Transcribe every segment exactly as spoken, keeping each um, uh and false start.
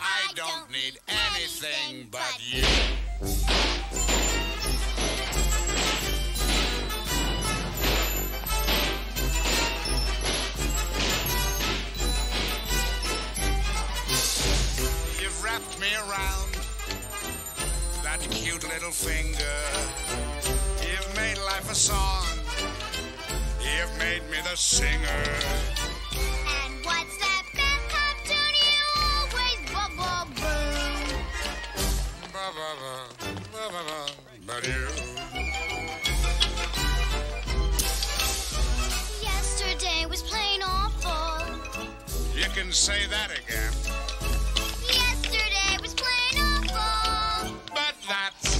I don't need anything but you. You've wrapped me around that cute little finger. You've made life a song. You've made me the singer. And what's that backup tune you always boo-boo-boo? Ba-ba-ba, ba-ba-ba, but you. Yesterday was plain awful. You can say that again. Yesterday was plain awful. But that's...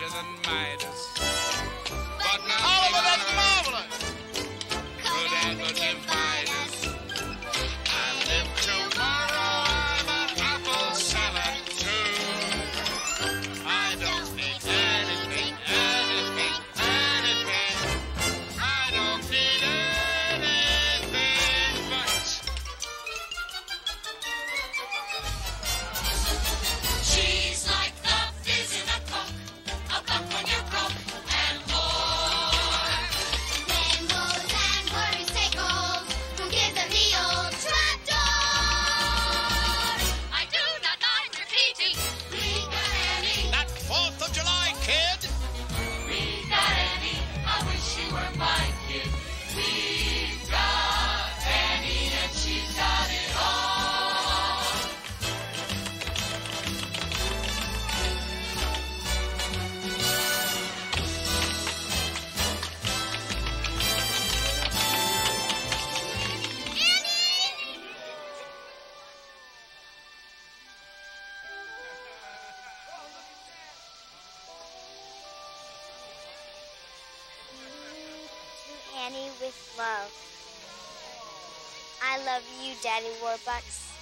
than Midas. But now all of it is marvelous. Could ever divide us. I live tomorrow on an apple salad too. I don't need anything, anything, anything. I don't need anything but. She's like the fizz in a Coke. When you're broke and poor, rainbows and worries take hold. Who gives them the old trap door? I do not mind repeating. We got any. That Fourth of July, kid. We got any. I wish you were my kid. We got any, and she's got it all. Annie with love. I love you, Daddy Warbucks.